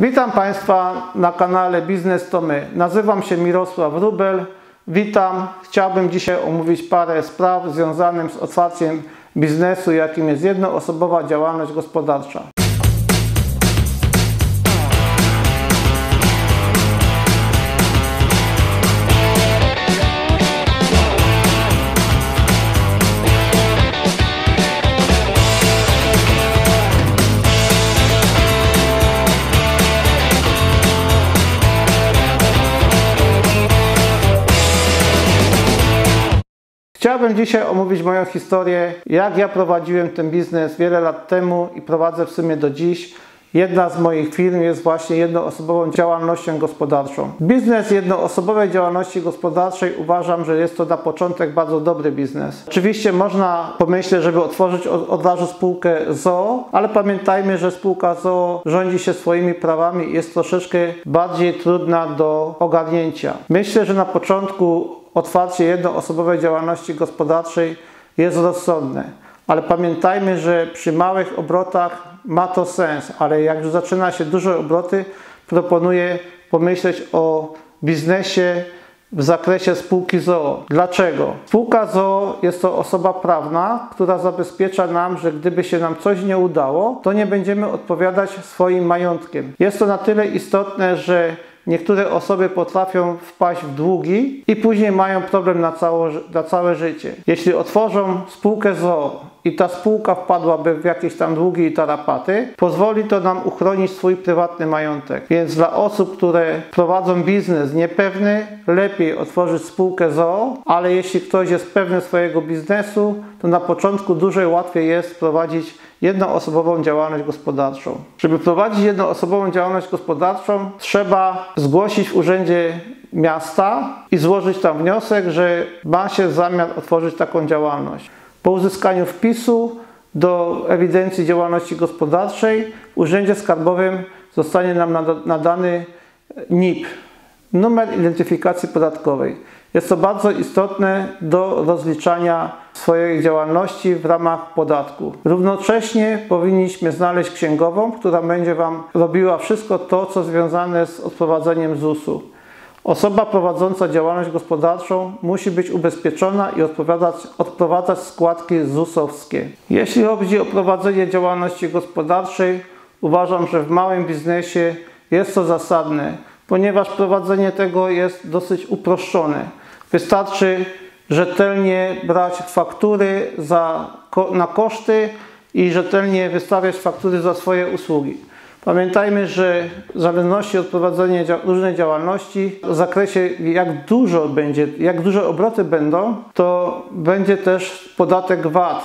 Witam Państwa na kanale Biznes to my. Nazywam się Mirosław Rubel. Witam. Chciałbym dzisiaj omówić parę spraw związanych z otwarciem biznesu, jakim jest jednoosobowa działalność gospodarcza. Chciałbym dzisiaj omówić moją historię, jak ja prowadziłem ten biznes wiele lat temu i prowadzę w sumie do dziś. Jedna z moich firm jest właśnie jednoosobową działalnością gospodarczą. Biznes jednoosobowej działalności gospodarczej uważam, że jest to na początek bardzo dobry biznes. Oczywiście można pomyśleć, żeby otworzyć od razu spółkę z o.o., ale pamiętajmy, że spółka z o.o. rządzi się swoimi prawami i jest troszeczkę bardziej trudna do ogarnięcia. Myślę, że na początku otwarcie jednoosobowej działalności gospodarczej jest rozsądne, ale pamiętajmy, że przy małych obrotach ma to sens, ale jak już zaczyna się duże obroty, proponuję pomyśleć o biznesie w zakresie spółki z o.o. Dlaczego? Spółka z o.o. jest to osoba prawna, która zabezpiecza nam, że gdyby się nam coś nie udało, to nie będziemy odpowiadać swoim majątkiem. Jest to na tyle istotne, że niektóre osoby potrafią wpaść w długi i później mają problem na całe życie. Jeśli otworzą spółkę z o.o. i ta spółka wpadłaby w jakieś tam długi i tarapaty, pozwoli to nam uchronić swój prywatny majątek. Więc dla osób, które prowadzą biznes niepewny, lepiej otworzyć spółkę z o.o., ale jeśli ktoś jest pewny swojego biznesu, to na początku dużo łatwiej jest prowadzić jednoosobową działalność gospodarczą. Żeby prowadzić jednoosobową działalność gospodarczą, trzeba zgłosić w urzędzie miasta i złożyć tam wniosek, że ma się zamiar otworzyć taką działalność. Po uzyskaniu wpisu do ewidencji działalności gospodarczej w Urzędzie Skarbowym zostanie nam nadany NIP, numer identyfikacji podatkowej. Jest to bardzo istotne do rozliczania swojej działalności w ramach podatku. Równocześnie powinniśmy znaleźć księgową, która będzie Wam robiła wszystko to, co związane z odprowadzeniem ZUS-u. Osoba prowadząca działalność gospodarczą musi być ubezpieczona i odprowadzać składki ZUS-owskie. Jeśli chodzi o prowadzenie działalności gospodarczej, uważam, że w małym biznesie jest to zasadne, ponieważ prowadzenie tego jest dosyć uproszczone. Wystarczy rzetelnie brać faktury na koszty i rzetelnie wystawiać faktury za swoje usługi. Pamiętajmy, że w zależności od prowadzenia różnej działalności, w zakresie jak duże obroty będą, to będzie też podatek VAT.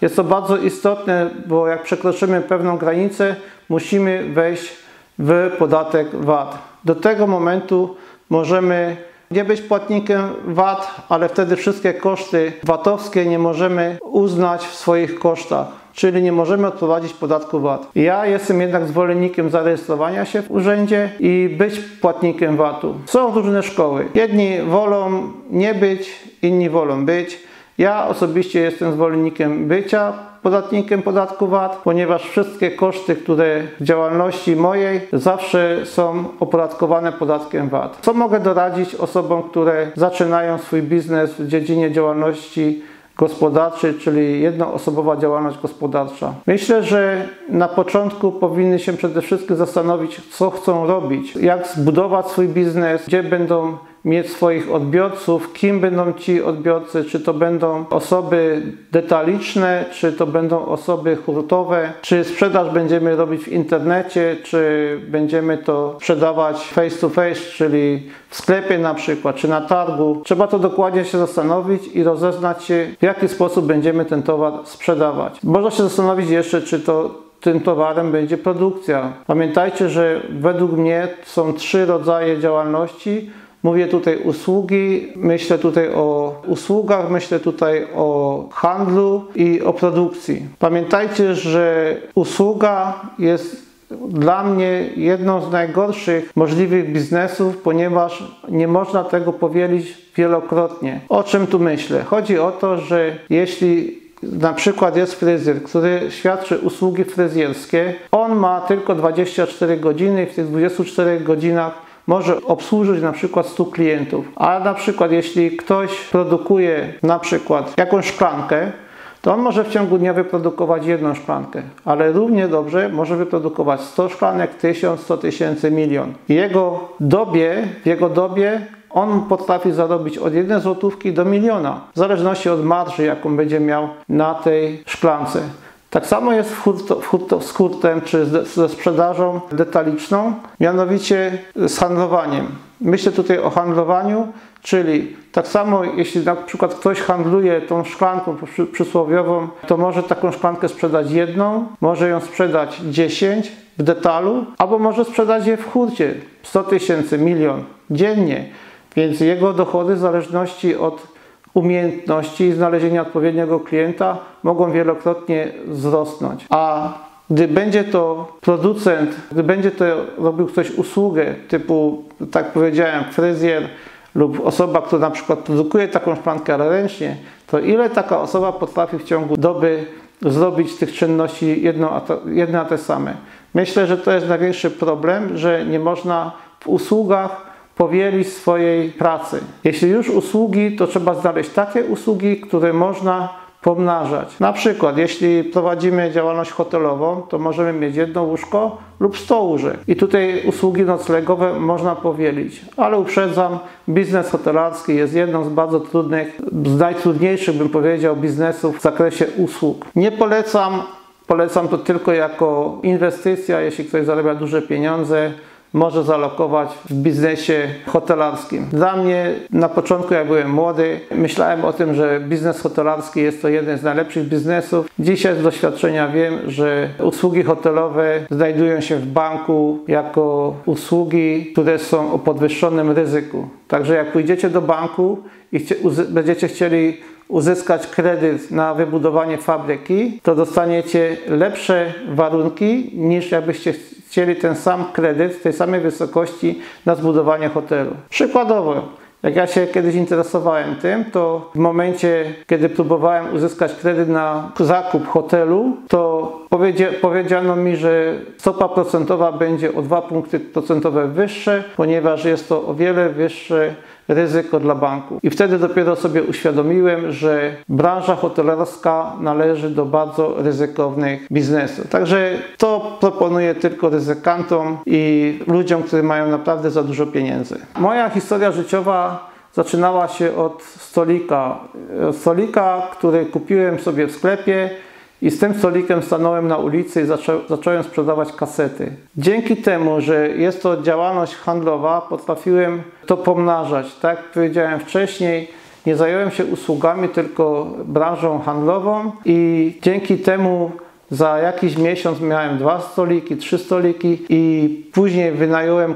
Jest to bardzo istotne, bo jak przekroczymy pewną granicę, musimy wejść w podatek VAT. Do tego momentu możemy nie być płatnikiem VAT, ale wtedy wszystkie koszty VAT-owskie nie możemy uznać w swoich kosztach. Czyli nie możemy odprowadzić podatku VAT. Ja jestem jednak zwolennikiem zarejestrowania się w urzędzie i być płatnikiem VAT-u. Są różne szkoły. Jedni wolą nie być, inni wolą być. Ja osobiście jestem zwolennikiem bycia podatnikiem podatku VAT, ponieważ wszystkie koszty, które w działalności mojej zawsze są opodatkowane podatkiem VAT. Co mogę doradzić osobom, które zaczynają swój biznes w dziedzinie działalności gospodarczej, czyli jednoosobowa działalność gospodarcza? Myślę, że na początku powinny się przede wszystkim zastanowić, co chcą robić, jak zbudować swój biznes, gdzie będą mieć swoich odbiorców, kim będą ci odbiorcy, czy to będą osoby detaliczne, czy to będą osoby hurtowe, czy sprzedaż będziemy robić w internecie, czy będziemy to sprzedawać face to face, czyli w sklepie na przykład, czy na targu. Trzeba to dokładnie się zastanowić i rozeznać się, w jaki sposób będziemy ten towar sprzedawać. Można się zastanowić jeszcze, czy tym towarem będzie produkcja. Pamiętajcie, że według mnie są trzy rodzaje działalności. Mówię tutaj usługi, myślę tutaj o usługach, myślę tutaj o handlu i o produkcji. Pamiętajcie, że usługa jest dla mnie jedną z najgorszych możliwych biznesów, ponieważ nie można tego powielić wielokrotnie. O czym tu myślę? Chodzi o to, że jeśli na przykład jest fryzjer, który świadczy usługi fryzjerskie. On ma tylko 24 godziny i w tych 24 godzinach może obsłużyć na przykład 100 klientów. A na przykład jeśli ktoś produkuje na przykład jakąś szklankę, to on może w ciągu dnia wyprodukować jedną szklankę, ale równie dobrze może wyprodukować 100 szklanek, 1000, 100 tysięcy, milion. W jego dobie on potrafi zarobić od 1 złotówki do miliona, w zależności od marży, jaką będzie miał na tej szklance. Tak samo jest z hurtem czy ze sprzedażą detaliczną, mianowicie z handlowaniem. Myślę tutaj o handlowaniu, czyli tak samo jeśli na przykład ktoś handluje tą szklanką przysłowiową, to może taką szklankę sprzedać jedną, może ją sprzedać 10 w detalu, albo może sprzedać je w hurcie 100 tysięcy, milion dziennie, więc jego dochody w zależności od umiejętności i znalezienia odpowiedniego klienta mogą wielokrotnie wzrosnąć. A gdy będzie to producent, gdy będzie to robił ktoś usługę typu, tak powiedziałem, fryzjer lub osoba, która na przykład produkuje taką szklankę ręcznie, to ile taka osoba potrafi w ciągu doby zrobić tych czynności jedne a te same. Myślę, że to jest największy problem, że nie można w usługach powielić swojej pracy. Jeśli już usługi, to trzeba znaleźć takie usługi, które można pomnażać. Na przykład, jeśli prowadzimy działalność hotelową, to możemy mieć jedno łóżko lub 100 łóżek. I tutaj usługi noclegowe można powielić. Ale uprzedzam, biznes hotelarski jest jedną z bardzo trudnych, z najtrudniejszych, bym powiedział, biznesów w zakresie usług. Nie polecam, polecam to tylko jako inwestycja, jeśli ktoś zarabia duże pieniądze, może zalokować w biznesie hotelarskim. Dla mnie na początku, jak byłem młody, myślałem o tym, że biznes hotelarski jest to jeden z najlepszych biznesów. Dzisiaj z doświadczenia wiem, że usługi hotelowe znajdują się w banku jako usługi, które są o podwyższonym ryzyku. Także jak pójdziecie do banku i będziecie chcieli uzyskać kredyt na wybudowanie fabryki, to dostaniecie lepsze warunki niż jakbyście chcieli ten sam kredyt w tej samej wysokości na zbudowanie hotelu. Przykładowo, jak ja się kiedyś interesowałem tym, to w momencie, kiedy próbowałem uzyskać kredyt na zakup hotelu, to powiedziano mi, że stopa procentowa będzie o 2 punkty procentowe wyższe, ponieważ jest to o wiele wyższe ryzyko dla banku. I wtedy dopiero sobie uświadomiłem, że branża hotelarska należy do bardzo ryzykownych biznesów. Także to proponuję tylko ryzykantom i ludziom, którzy mają naprawdę za dużo pieniędzy. Moja historia życiowa zaczynała się od stolika. Stolika, który kupiłem sobie w sklepie i z tym stolikiem stanąłem na ulicy i zacząłem sprzedawać kasety. Dzięki temu, że jest to działalność handlowa, potrafiłem to pomnażać. Tak jak powiedziałem wcześniej, nie zająłem się usługami, tylko branżą handlową i dzięki temu za jakiś miesiąc miałem 2 stoliki, 3 stoliki i później wynająłem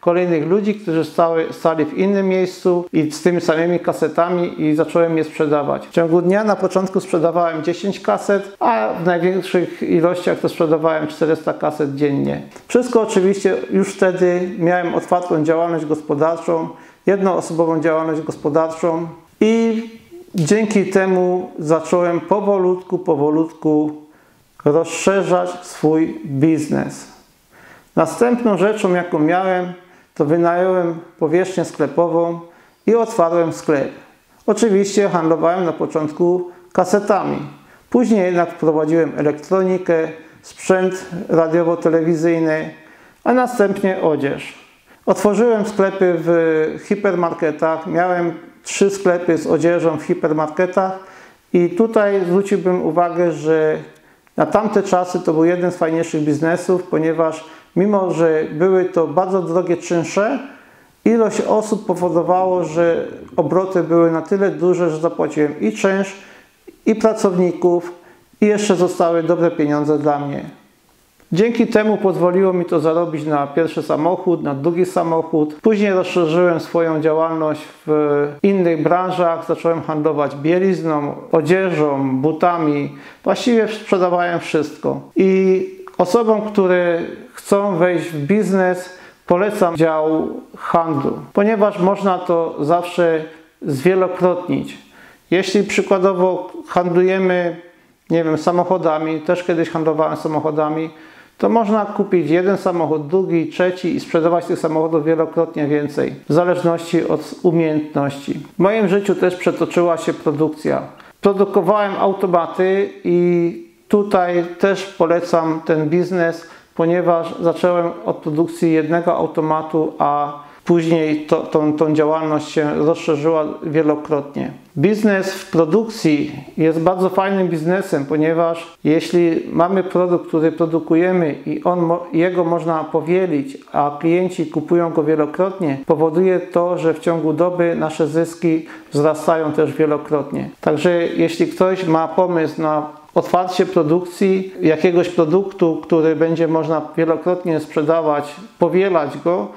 kolejnych ludzi, którzy stali w innym miejscu i z tymi samymi kasetami i zacząłem je sprzedawać. W ciągu dnia na początku sprzedawałem 10 kaset, a w największych ilościach to sprzedawałem 400 kaset dziennie. Wszystko oczywiście już wtedy miałem otwartą działalność gospodarczą, jednoosobową działalność gospodarczą i dzięki temu zacząłem powolutku rozszerzać swój biznes. Następną rzeczą, jaką miałem, to wynająłem powierzchnię sklepową i otwarłem sklep. Oczywiście handlowałem na początku kasetami. Później jednak wprowadziłem elektronikę, sprzęt radiowo-telewizyjny, a następnie odzież. Otworzyłem sklepy w hipermarketach. Miałem 3 sklepy z odzieżą w hipermarketach i tutaj zwróciłbym uwagę, że na tamte czasy to był jeden z fajniejszych biznesów, ponieważ mimo, że były to bardzo drogie czynsze, ilość osób powodowało, że obroty były na tyle duże, że zapłaciłem i czynsz, i pracowników, i jeszcze zostały dobre pieniądze dla mnie. Dzięki temu pozwoliło mi to zarobić na pierwszy samochód, na drugi samochód. Później rozszerzyłem swoją działalność w innych branżach. Zacząłem handlować bielizną, odzieżą, butami. Właściwie sprzedawałem wszystko. I osobom, które chcą wejść w biznes, polecam dział handlu, ponieważ można to zawsze zwielokrotnić. Jeśli przykładowo handlujemy, nie wiem, samochodami, też kiedyś handlowałem samochodami, to można kupić jeden samochód, drugi, trzeci i sprzedawać tych samochodów wielokrotnie więcej, w zależności od umiejętności. W moim życiu też przetoczyła się produkcja. Produkowałem automaty i tutaj też polecam ten biznes, ponieważ zacząłem od produkcji jednego automatu, a później tą działalność się rozszerzyła wielokrotnie. Biznes w produkcji jest bardzo fajnym biznesem, ponieważ jeśli mamy produkt, który produkujemy i jego można powielić, a klienci kupują go wielokrotnie, powoduje to, że w ciągu doby nasze zyski wzrastają też wielokrotnie. Także jeśli ktoś ma pomysł na otwarcie produkcji jakiegoś produktu, który będzie można wielokrotnie sprzedawać, powielać go,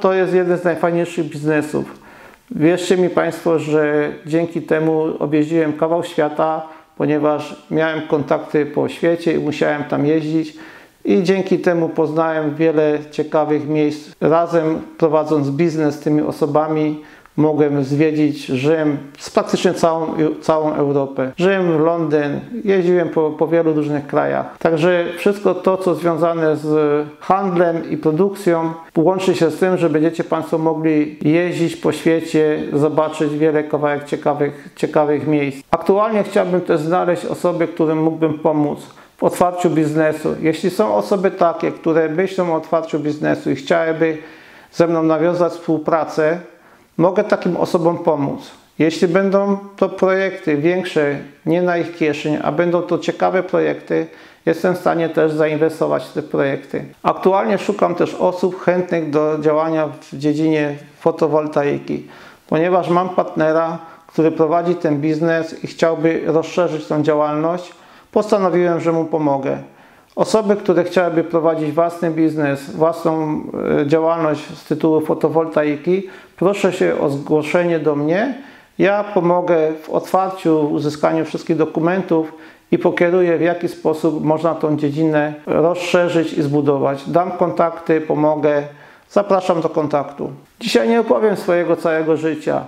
to jest jeden z najfajniejszych biznesów. Wierzcie mi Państwo, że dzięki temu objeździłem kawał świata, ponieważ miałem kontakty po świecie i musiałem tam jeździć i dzięki temu poznałem wiele ciekawych miejsc. Razem prowadząc biznes z tymi osobami mogłem zwiedzić Rzym, praktycznie całą Europę. Rzym, Londyn, jeździłem po wielu różnych krajach. Także wszystko to, co związane z handlem i produkcją, łączy się z tym, że będziecie Państwo mogli jeździć po świecie, zobaczyć wiele kawałek ciekawych miejsc. Aktualnie chciałbym też znaleźć osoby, którym mógłbym pomóc w otwarciu biznesu. Jeśli są osoby takie, które myślą o otwarciu biznesu i chciałyby ze mną nawiązać współpracę, mogę takim osobom pomóc. Jeśli będą to projekty większe, nie na ich kieszeń, a będą to ciekawe projekty, jestem w stanie też zainwestować w te projekty. Aktualnie szukam też osób chętnych do działania w dziedzinie fotowoltaiki, ponieważ mam partnera, który prowadzi ten biznes i chciałby rozszerzyć tą działalność, postanowiłem, że mu pomogę. Osoby, które chciałyby prowadzić własny biznes, własną działalność z tytułu fotowoltaiki, proszę się o zgłoszenie do mnie. Ja pomogę w otwarciu, w uzyskaniu wszystkich dokumentów i pokieruję, w jaki sposób można tą dziedzinę rozszerzyć i zbudować. Dam kontakty, pomogę, zapraszam do kontaktu. Dzisiaj nie opowiem swojego całego życia.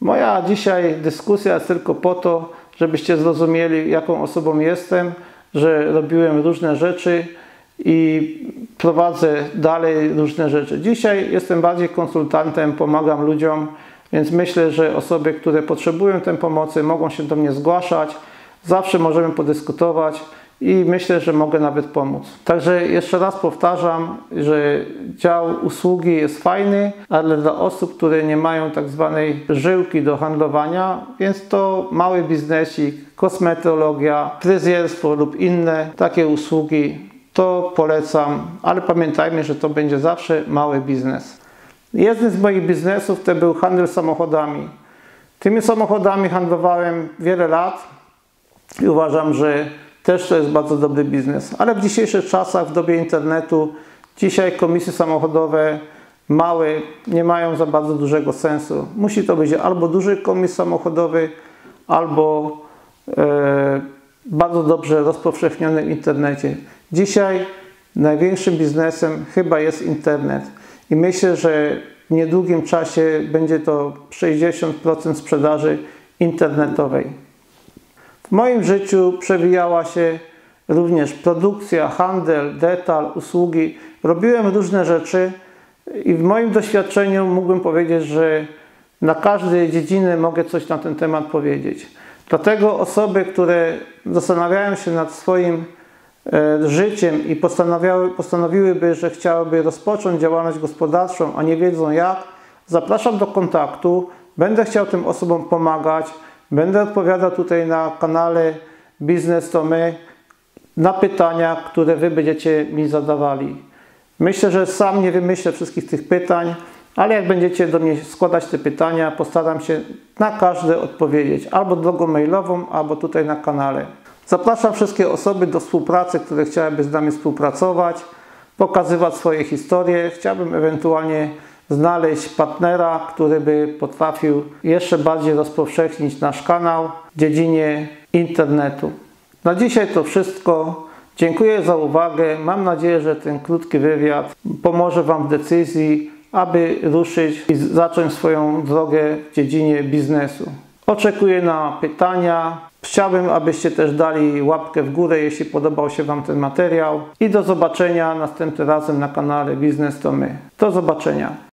Moja dzisiaj dyskusja jest tylko po to, żebyście zrozumieli, jaką osobą jestem, że robiłem różne rzeczy i prowadzę dalej różne rzeczy. Dzisiaj jestem bardziej konsultantem, pomagam ludziom, więc myślę, że osoby, które potrzebują tej pomocy, mogą się do mnie zgłaszać. Zawsze możemy podyskutować i myślę, że mogę nawet pomóc. Także jeszcze raz powtarzam, że dział usługi jest fajny, ale dla osób, które nie mają tak zwanej żyłki do handlowania, więc to mały biznesik, kosmetologia, fryzjerstwo lub inne takie usługi, to polecam, ale pamiętajmy, że to będzie zawsze mały biznes. Jeden z moich biznesów to był handel samochodami. Tymi samochodami handlowałem wiele lat i uważam, że też to jest bardzo dobry biznes, ale w dzisiejszych czasach, w dobie internetu, dzisiaj komisje samochodowe małe nie mają za bardzo dużego sensu. Musi to być albo duży komis samochodowy, albo bardzo dobrze rozpowszechniony w internecie. Dzisiaj największym biznesem chyba jest internet i myślę, że w niedługim czasie będzie to 60% sprzedaży internetowej. W moim życiu przewijała się również produkcja, handel, detal, usługi. Robiłem różne rzeczy i w moim doświadczeniu mógłbym powiedzieć, że na każdej dziedzinie mogę coś na ten temat powiedzieć. Dlatego osoby, które zastanawiają się nad swoim życiem i postanowiłyby, że chciałyby rozpocząć działalność gospodarczą, a nie wiedzą jak, zapraszam do kontaktu. Będę chciał tym osobom pomagać. Będę odpowiadał tutaj na kanale Biznes to my na pytania, które Wy będziecie mi zadawali. Myślę, że sam nie wymyślę wszystkich tych pytań, ale jak będziecie do mnie składać te pytania, postaram się na każde odpowiedzieć, albo drogą mailową, albo tutaj na kanale. Zapraszam wszystkie osoby do współpracy, które chciałyby z nami współpracować, pokazywać swoje historie. Chciałbym ewentualnie znaleźć partnera, który by potrafił jeszcze bardziej rozpowszechnić nasz kanał w dziedzinie internetu. Na dzisiaj to wszystko. Dziękuję za uwagę. Mam nadzieję, że ten krótki wywiad pomoże Wam w decyzji, aby ruszyć i zacząć swoją drogę w dziedzinie biznesu. Oczekuję na pytania. Chciałbym, abyście też dali łapkę w górę, jeśli podobał się Wam ten materiał. I do zobaczenia następnym razem na kanale Biznes to my. Do zobaczenia.